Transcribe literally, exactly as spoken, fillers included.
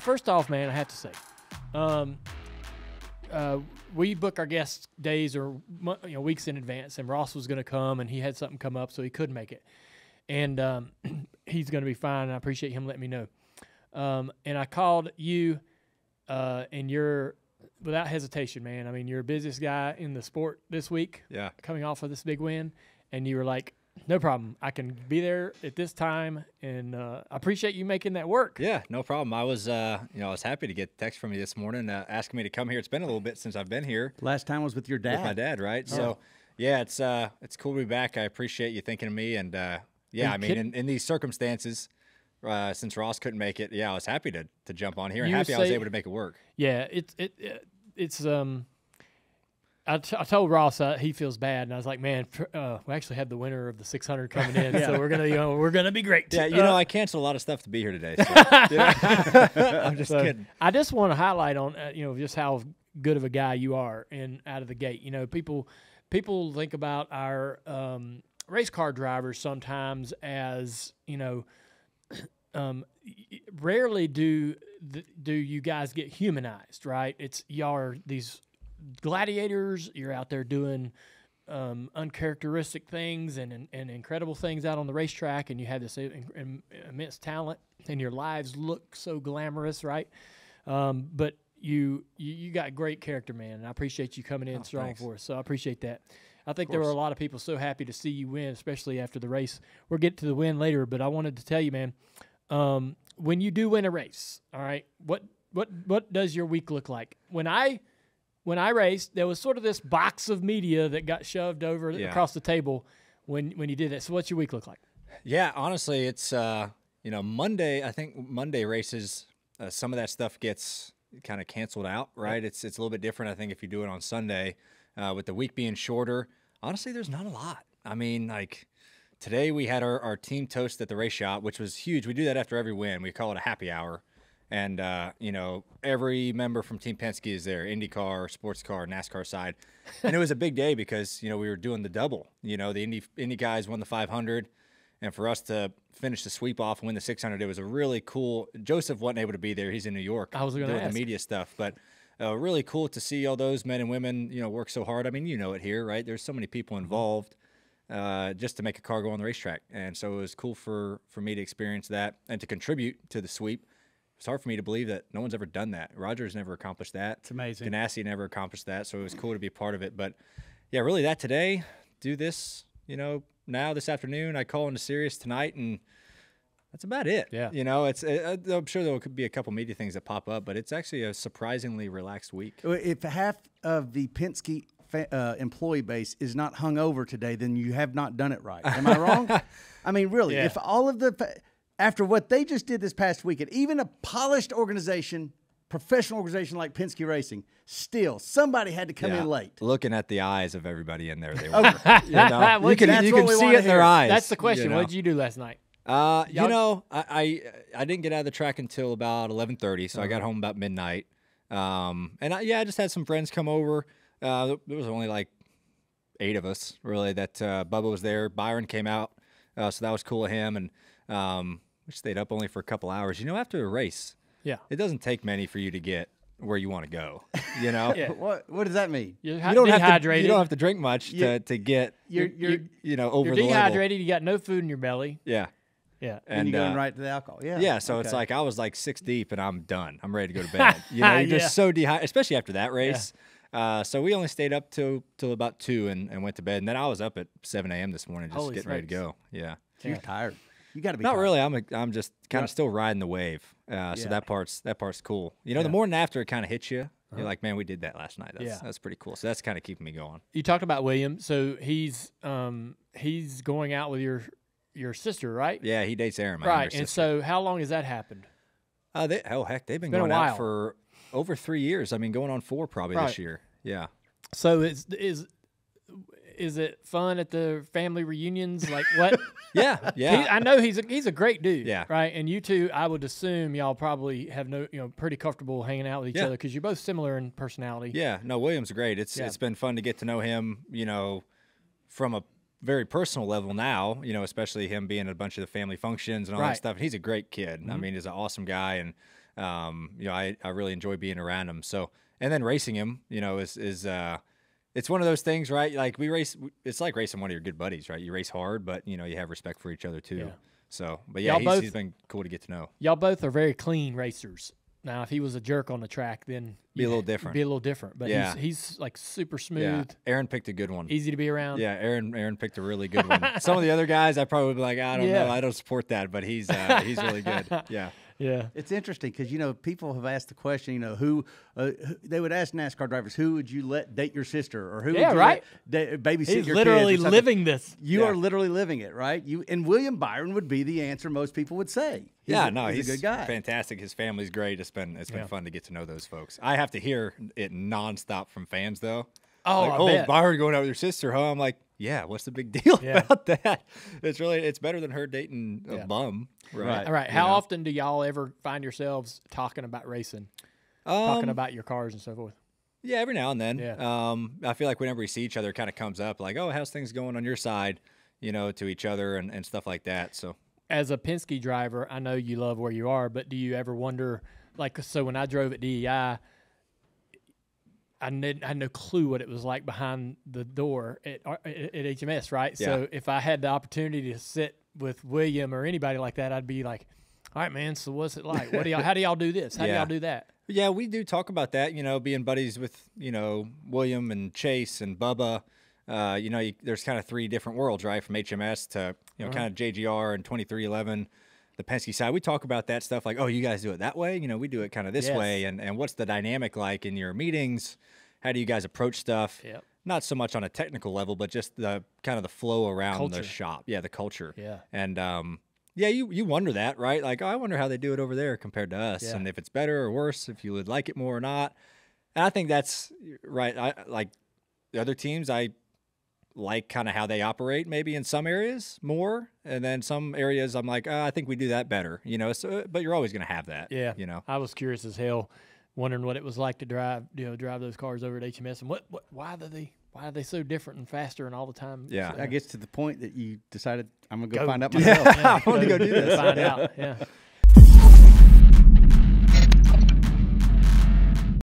First off, man, I have to say, um, uh, we book our guest days or you know, weeks in advance, and Ross was going to come, and he had something come up, so he couldn't make it. And um, he's going to be fine, and I appreciate him letting me know. Um, and I called you, uh, and you're, without hesitation, man, I mean, you're a busiest guy in the sport this week, yeah, coming off of this big win, and you were like, no problem. I can be there at this time, and uh, I appreciate you making that work. Yeah, no problem. I was, uh, you know, I was happy to get the text from you this morning uh, asking me to come here. It's been a little bit since I've been here. Last time was with your dad. With my dad, right? Oh. So, yeah, it's uh, it's cool to be back. I appreciate you thinking of me, and uh, yeah, I mean, in, in these circumstances, uh, since Ross couldn't make it, yeah, I was happy to to jump on here, and happy I was able to make it work. Yeah, it's it, it it's um. I, t I told Ross uh, he feels bad, and I was like, "Man, uh, we actually have the winner of the six hundred coming in, yeah. so we're gonna, you know, we're gonna be great." Yeah, you uh, know, I canceled a lot of stuff to be here today. So, I'm just so, kidding. I just want to highlight on, uh, you know, just how good of a guy you are, and out of the gate, you know, people, people think about our um, race car drivers sometimes as, you know, um, rarely do th do you guys get humanized, right? It's y'all are these gladiators. You're out there doing um, uncharacteristic things and, and, and incredible things out on the racetrack, and you have this in, in, immense talent, and your lives look so glamorous, right? Um, but you, you you got great character, man, and I appreciate you coming in oh, strong thanks. for us, so I appreciate that. I think there were a lot of people so happy to see you win, especially after the race. We'll get to the win later, but I wanted to tell you, man, um, when you do win a race, all right, what, what, what does your week look like? When I – When I raced, there was sort of this box of media that got shoved over yeah. across the table when when you did it. So what's your week look like? Yeah, honestly, it's, uh, you know, Monday, I think Monday races, uh, some of that stuff gets kind of canceled out, right? Yeah. It's, it's a little bit different, I think, if you do it on Sunday. Uh, with the week being shorter, honestly, there's not a lot. I mean, like, today we had our, our team toast at the race shop, which was huge. We do that after every win. We call it a happy hour. And, uh, you know, every member from Team Penske is there, IndyCar, sports car, NASCAR side. And it was a big day because, you know, we were doing the double. You know, the Indy, Indy guys won the five hundred. And for us to finish the sweep off and win the six hundred, it was a really cool – Josef wasn't able to be there. He's in New York. I was going to ask. The media stuff. But uh, really cool to see all those men and women, you know, work so hard. I mean, you know it here, right? There's so many people involved uh, just to make a car go on the racetrack. And so it was cool for, for me to experience that and to contribute to the sweep. It's hard for me to believe that no one's ever done that. Roger's never accomplished that. It's amazing. Ganassi never accomplished that, so it was cool to be part of it. But, yeah, really that today, do this, you know, now this afternoon. I call into Sirius tonight, and that's about it. Yeah. You know, it's. It, I'm sure there could be a couple media things that pop up, but it's actually a surprisingly relaxed week. If half of the Penske Uh, employee base is not hung over today, then you have not done it right. Am I wrong? I mean, really, yeah. if all of the – After what they just did this past weekend, even a polished organization, professional organization like Penske Racing, still, somebody had to come yeah. in late. Looking at the eyes of everybody in there, they were. You know? you can, you can see it in their eyes. That's the question. You know? What did you do last night? Uh, you know, I, I I didn't get out of the track until about eleven thirty, so uh-huh. I got home about midnight. Um, and, I, yeah, I just had some friends come over. Uh, there was only like eight of us, really, that uh, Bubba was there. Byron came out, uh, so that was cool of him. And Um, we stayed up only for a couple hours. You know, after a race, yeah, it doesn't take many for you to get where you want to go. You know, yeah. what what does that mean? You're you don't have to, you don't have to drink much you, to to get you're, you're, you you know over you're the dehydrated. Level. You got no food in your belly. Yeah, yeah, and, and you're going uh, right to the alcohol. Yeah, yeah. So okay. it's like I was like six deep, and I'm done. I'm ready to go to bed. You know, you're yeah. just so dehydrated, especially after that race. Yeah. Uh, so we only stayed up till till about two and and went to bed, and then I was up at seven A M this morning just Holy getting smokes. ready to go. Yeah, you're yeah. tired. You got to be not tired. really. I'm a, I'm just kind of yeah. still riding the wave. Uh, yeah. So that part's that part's cool. You know, yeah. the morning after it kind of hits you. Uh-huh. You're like, man, we did that last night. That's yeah. that's pretty cool. So that's kind of keeping me going. You talked about William. So he's um he's going out with your your sister, right? Yeah, he dates Aaron, my right? And sister. So how long has that happened? Uh, they, oh heck, they've been, been going out for over three years. I mean, going on four probably right. this year. Yeah. So it's is. Is it fun at the family reunions? Like what? yeah, yeah. He, I know he's a, he's a great dude. Yeah, right. And you two, I would assume y'all probably have no, you know, pretty comfortable hanging out with each yeah. other because you're both similar in personality. Yeah. No, William's great. It's yeah. it's been fun to get to know him. You know, from a very personal level now, you know, especially him being at a bunch of the family functions and all right. that stuff. And he's a great kid. Mm-hmm. I mean, he's an awesome guy, and um, you know, I I really enjoy being around him. So, and then racing him, you know, is is uh, it's one of those things, right? Like we race, it's like racing one of your good buddies, right? You race hard, but you know, you have respect for each other too. Yeah. So, but yeah, he's, both, he's been cool to get to know. Y'all both are very clean racers. Now, if he was a jerk on the track, then be a little different. Be a little different, but yeah. he's, he's like super smooth. Yeah. Aaron picked a good one. Easy to be around. Yeah, Aaron Aaron picked a really good one. Some of the other guys, I probably would be like, I don't yeah. know, I don't support that, but he's uh, he's really good. Yeah, yeah. It's interesting because you know people have asked the question, you know, who, uh, who they would ask NASCAR drivers, who would you let date your sister, or who yeah, would you right? let da- babysit he's your kids? He's literally living this. You yeah. are literally living it, right? You and William Byron would be the answer most people would say. He's yeah, a, no, he's, he's a good guy. Fantastic. His family's great. It's been it's been yeah. fun to get to know those folks. I have to hear it nonstop from fans though. Oh, like, I oh, bet. Byron going out with your sister, huh? I'm like, yeah. What's the big deal yeah. about that? It's really it's better than her dating a yeah. bum, right? Right. All right. How you know? often do y'all ever find yourselves talking about racing, um, talking about your cars and so forth? Yeah, every now and then. Yeah. Um, I feel like whenever we see each other, it kind of comes up like, oh, how's things going on your side? You know, to each other and, and stuff like that. So. As a Penske driver, I know you love where you are, but do you ever wonder, like, so when I drove at D E I, I, didn't, I had no clue what it was like behind the door at, at H M S, right? Yeah. So if I had the opportunity to sit with William or anybody like that, I'd be like, all right, man, so what's it like? What do y'all, how do y'all do this? How yeah. do y'all do that? Yeah, we do talk about that, you know, being buddies with, you know, William and Chase and Bubba. Uh, you know, you, there's kind of three different worlds, right? From H M S to, you know, right. kind of J G R and twenty-three eleven, the Penske side. We talk about that stuff like, oh, you guys do it that way? You know, we do it kind of this yes. way. And, and what's the dynamic like in your meetings? How do you guys approach stuff? Yep. Not so much on a technical level, but just the kind of the flow around culture. The shop. Yeah, the culture. Yeah. And, um, yeah, you, you wonder that, right? Like, oh, I wonder how they do it over there compared to us. Yeah. And if it's better or worse, if you would like it more or not. And I think that's right. I like the other teams, I – like kind of how they operate maybe in some areas more, and then some areas I'm like, oh, I think we do that better, you know. So, but you're always going to have that. Yeah, you know, I was curious as hell wondering what it was like to drive, you know, drive those cars over at H M S, and what, what why do they why are they so different and faster and all the time? Yeah, so, that gets to the point that you decided I'm gonna go, go find out myself. Yeah. Yeah. I want to go do this. Find out. Yeah.